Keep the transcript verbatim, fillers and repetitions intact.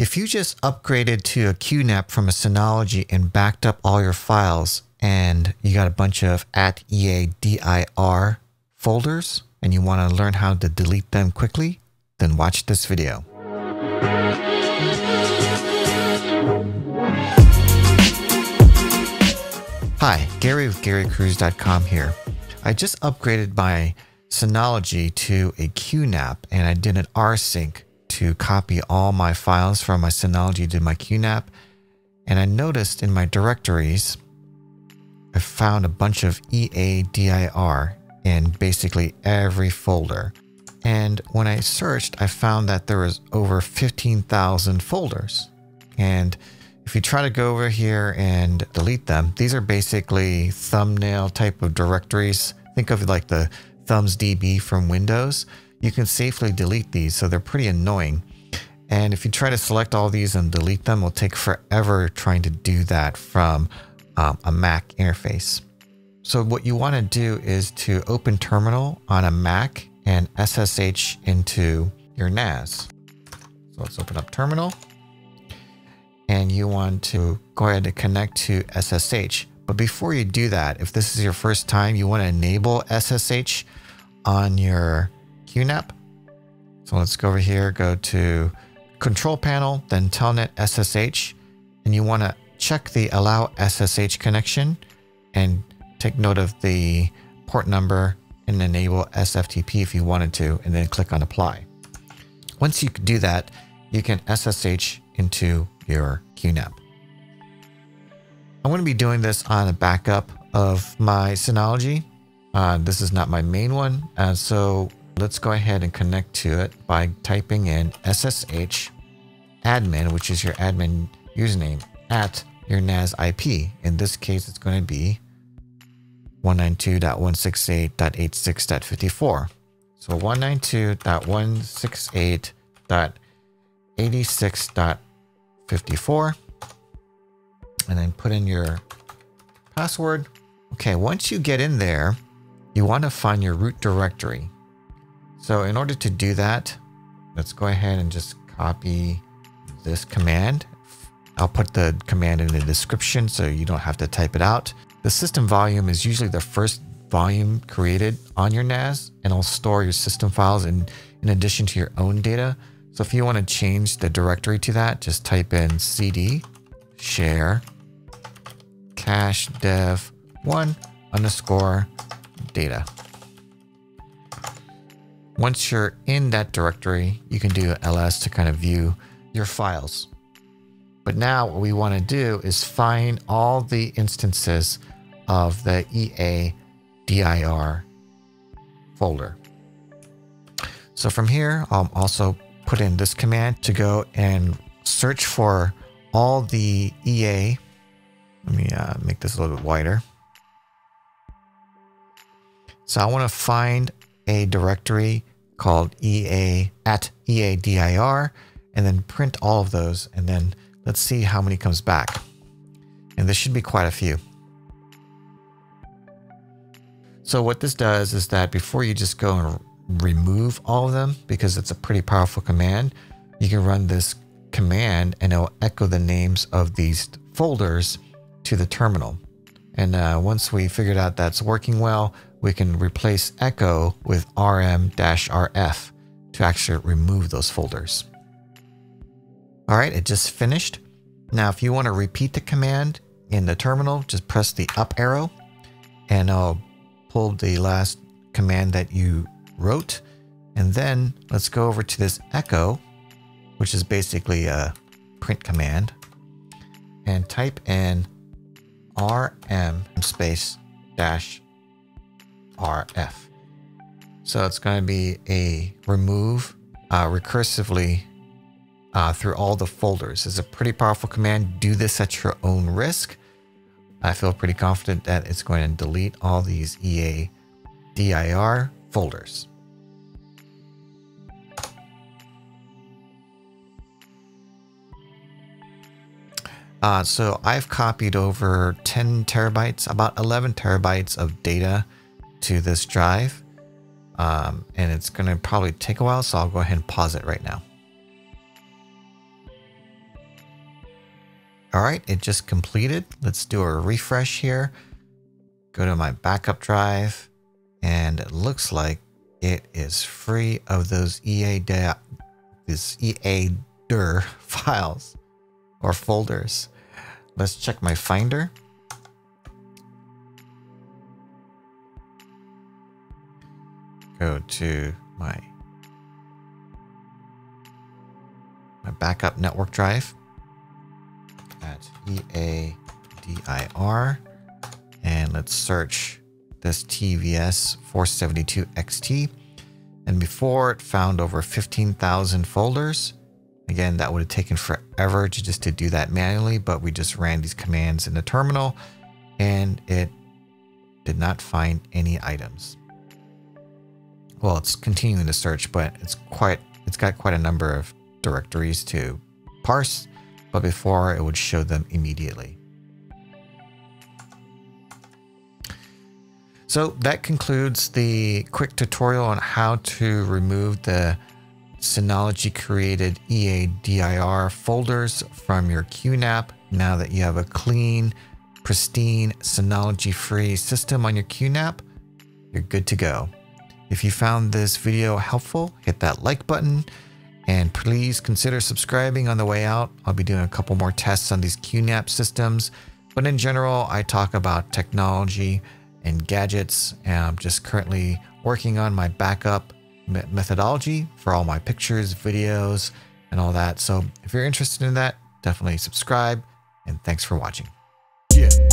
If you just upgraded to a Q NAP from a Synology and backed up all your files and you got a bunch of at eadir folders and you want to learn how to delete them quickly, then watch this video. Hi, Gary with Gary Cruz dot com here. I just upgraded my Synology to a Q NAP and I did an R sync to copy all my files from my Synology to my Q NAP. And I noticed in my directories, I found a bunch of E A D I R in basically every folder. And when I searched, I found that there was over fifteen thousand folders. And if you try to go over here and delete them, these are basically thumbnail type of directories. Think of it like the Thumbs D B from Windows. You can safely delete these, so they're pretty annoying. And if you try to select all these and delete them, it'll take forever trying to do that from um, a Mac interface. So what you want to do is to open terminal on a Mac and S S H into your N A S. So let's open up terminal. And you want to go ahead and connect to S S H. But before you do that, if this is your first time, you want to enable S S H on your Q NAP. So let's go over here, go to control panel, then telnet S S H, and you want to check the allow S S H connection and take note of the port number and enable S F T P if you wanted to, and then click on apply. Once you do that, you can S S H into your Q NAP. I'm going to be doing this on a backup of my Synology. Uh, this is not my main one. Uh, so let's go ahead and connect to it by typing in S S H admin, which is your admin username, at your N A S I P. In this case, it's going to be one ninety-two dot one sixty-eight dot eighty-six dot fifty-four. So one ninety-two dot one sixty-eight dot eighty-six dot fifty-four, and then put in your password. Okay, once you get in there, you want to find your root directory. So in order to do that, let's go ahead and just copy this command. I'll put the command in the description so you don't have to type it out. The system volume is usually the first volume created on your N A S, and it'll store your system files in, in addition to your own data. So if you want to change the directory to that, just type in cd share cache dev one underscore data. Once you're in that directory, you can do ls to kind of view your files. But now what we want to do is find all the instances of the E A D I R folder. So from here, I'll also put in this command to go and search for all the E A. Let me uh, make this a little bit wider. So I want to find a directory called E A at E A D I R and then print all of those. And then let's see how many comes back. And there should be quite a few. So what this does is that before you just go and remove all of them, because it's a pretty powerful command, you can run this command and it'll echo the names of these folders to the terminal. And uh, once we figured out that's working well, we can replace echo with R M dash R F to actually remove those folders. All right, it just finished. Now, if you want to repeat the command in the terminal, just press the up arrow and I'll pull the last command that you wrote. And then let's go over to this echo, which is basically a print command, and type in rm space dash rf. So it's going to be a remove uh, recursively uh, through all the folders. It's a pretty powerful command. Do this at your own risk. I feel pretty confident that it's going to delete all these E A D I R folders. Uh, so I've copied over ten terabytes, about eleven terabytes of data to this drive. Um, and it's going to probably take a while, so I'll go ahead and pause it right now. All right, it just completed. Let's do a refresh here. Go to my backup drive, and it looks like it is free of those E A D I R, these E A D I R files or folders. Let's check my Finder. Go to my my backup network drive at E A D I R, and let's search this T V S four seventy-two X T. And before it found over fifteen thousand folders. Again, that would have taken forever to just to do that manually, but we just ran these commands in the terminal and it did not find any items. Well, it's continuing to search, but it's quite, it's got quite a number of directories to parse, but before it would show them immediately. So that concludes the quick tutorial on how to remove the Synology created E A D I R folders from your Q NAP. Now that you have a clean, pristine, Synology free system on your Q NAP, you're good to go. If you found this video helpful, hit that like button and please consider subscribing on the way out. I'll be doing a couple more tests on these Q NAP systems, but in general, I talk about technology and gadgets, and I'm just currently working on my backup methodology for all my pictures, videos, and all that. So if you're interested in that, definitely subscribe, and thanks for watching. Yeah.